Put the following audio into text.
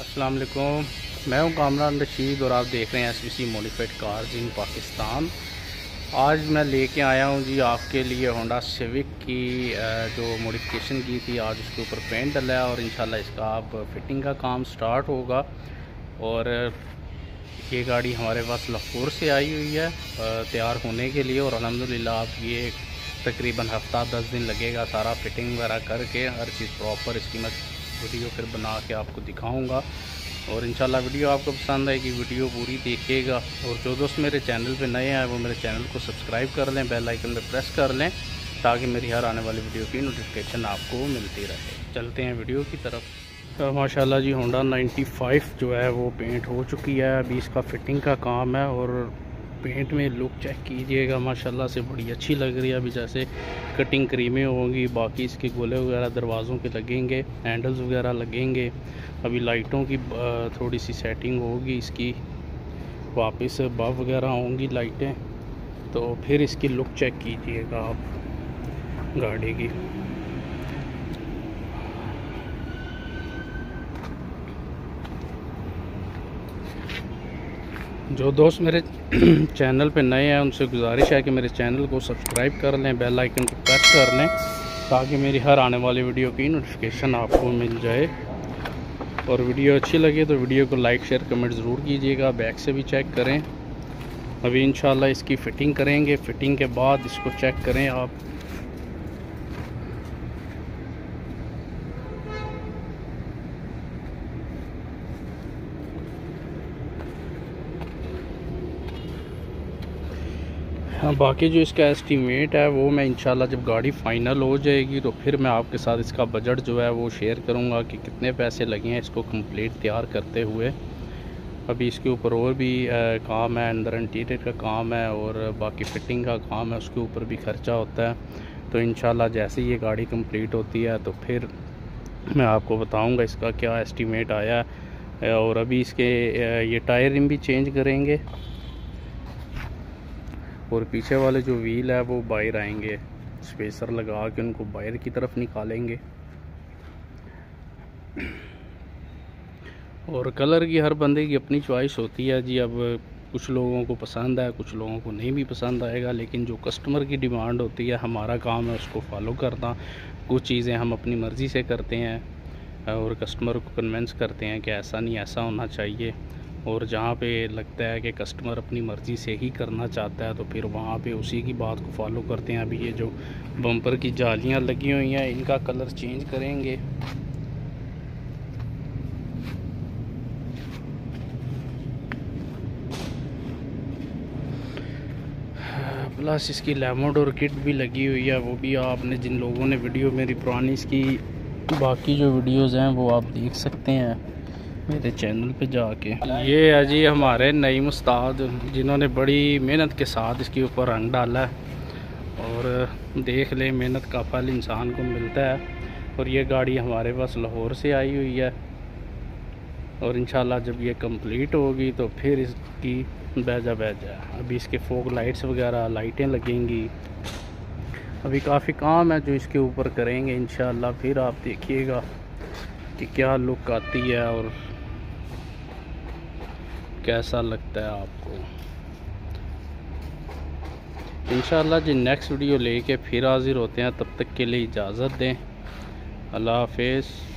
अस्सलाम वालेकुम, मैं हूं कामरान रशीद और आप देख रहे हैं SBC modified cars in Pakistan. आज मैं लेके आया हूं जी आपके लिए होंडा सिविक की जो मोडिफिकेशन की थी, आज उसके ऊपर पेंट डला है और इंशाल्लाह इसका आप फिटिंग का काम स्टार्ट होगा। और ये गाड़ी हमारे पास लाहौर से आई हुई है तैयार होने के लिए और अल्हम्दुलिल्लाह आप ये तकरीबन हफ्ता 10 दिन लगेगा सारा फिटिंग वगैरह करके, हर चीज़ प्रॉपर। इसकी मैं वीडियो फिर बना के आपको दिखाऊंगा और इंशाल्लाह वीडियो आपको पसंद आएगी, वीडियो पूरी देखिएगा। और जो दोस्त मेरे चैनल पे नए हैं वो मेरे चैनल को सब्सक्राइब कर लें, बेल आइकन पे प्रेस कर लें ताकि मेरी हर आने वाली वीडियो की नोटिफिकेशन आपको मिलती रहे। चलते हैं वीडियो की तरफ। तो माशाल्लाह जी होंडा 95 जो है वो पेंट हो चुकी है, अभी इसका फिटिंग का काम है। और पेंट में लुक चेक कीजिएगा, माशाल्लाह से बड़ी अच्छी लग रही है। अभी जैसे कटिंग क्रीमें होंगी, बाकी इसके गोले वगैरह दरवाज़ों के लगेंगे, हैंडल्स वगैरह लगेंगे। अभी लाइटों की थोड़ी सी सेटिंग होगी, इसकी वापस बफ वगैरह होंगी लाइटें, तो फिर इसकी लुक चेक कीजिएगा आप गाड़ी की। जो दोस्त मेरे चैनल पे नए हैं उनसे गुजारिश है कि मेरे चैनल को सब्सक्राइब कर लें, बेल आइकन को प्रेस कर लें ताकि मेरी हर आने वाली वीडियो की नोटिफिकेशन आपको मिल जाए। और वीडियो अच्छी लगे तो वीडियो को लाइक, शेयर, कमेंट ज़रूर कीजिएगा। बैक से भी चेक करें, अभी इंशाल्लाह इसकी फ़िटिंग करेंगे, फ़िटिंग के बाद इसको चेक करें आप। हाँ, बाकी जो इसका एस्टीमेट है वो मैं इंशाल्लाह जब गाड़ी फ़ाइनल हो जाएगी तो फिर मैं आपके साथ इसका बजट जो है वो शेयर करूंगा कि कितने पैसे लगे हैं इसको कंप्लीट तैयार करते हुए। अभी इसके ऊपर और भी काम है, अंदर इंटीरियर का काम है और बाकी फ़िटिंग का काम है, उसके ऊपर भी खर्चा होता है। तो इंशाल्लाह जैसे ये गाड़ी कम्प्लीट होती है तो फिर मैं आपको बताऊँगा इसका क्या एस्टीमेट आया है। और अभी इसके ये टायर रिम भी चेंज करेंगे और पीछे वाले जो व्हील है वो बाहर आएंगे, स्पेसर लगा के उनको बाहर की तरफ निकालेंगे। और कलर की हर बंदे की अपनी चॉइस होती है जी, अब कुछ लोगों को पसंद है, कुछ लोगों को नहीं भी पसंद आएगा, लेकिन जो कस्टमर की डिमांड होती है हमारा काम है उसको फॉलो करना। कुछ चीज़ें हम अपनी मर्ज़ी से करते हैं और कस्टमर को कन्विंस करते हैं कि ऐसा नहीं ऐसा होना चाहिए। और जहाँ पे लगता है कि कस्टमर अपनी मर्ज़ी से ही करना चाहता है तो फिर वहाँ पे उसी की बात को फॉलो करते हैं। अभी ये जो बम्पर की जालियाँ लगी हुई हैं इनका कलर चेंज करेंगे। प्लस इसकी लैमोडोर किट भी लगी हुई है, वो भी आपने जिन लोगों ने वीडियो मेरी पुरानी इसकी बाकी जो वीडियोज़ हैं वो आप देख सकते हैं मेरे चैनल पे जाके। ये है जी हमारे नईम उस्ताद जिन्होंने बड़ी मेहनत के साथ इसके ऊपर रंग डाला है। और देख ले मेहनत का फल इंसान को मिलता है। और ये गाड़ी हमारे पास लाहौर से आई हुई है और इंशाल्लाह जब ये कंप्लीट होगी तो फिर इसकी बैजा अभी इसके फोग लाइट्स वगैरह लाइटें लगेंगी। अभी काफ़ी काम है जो इसके ऊपर करेंगे, इंशाल्लाह फिर आप देखिएगा कि क्या लुक आती है और कैसा लगता है आपको। इंशाल्लाह जी नेक्स्ट वीडियो लेके फिर हाजिर होते हैं, तब तक के लिए इजाज़त दें, अल्लाह हाफिज़।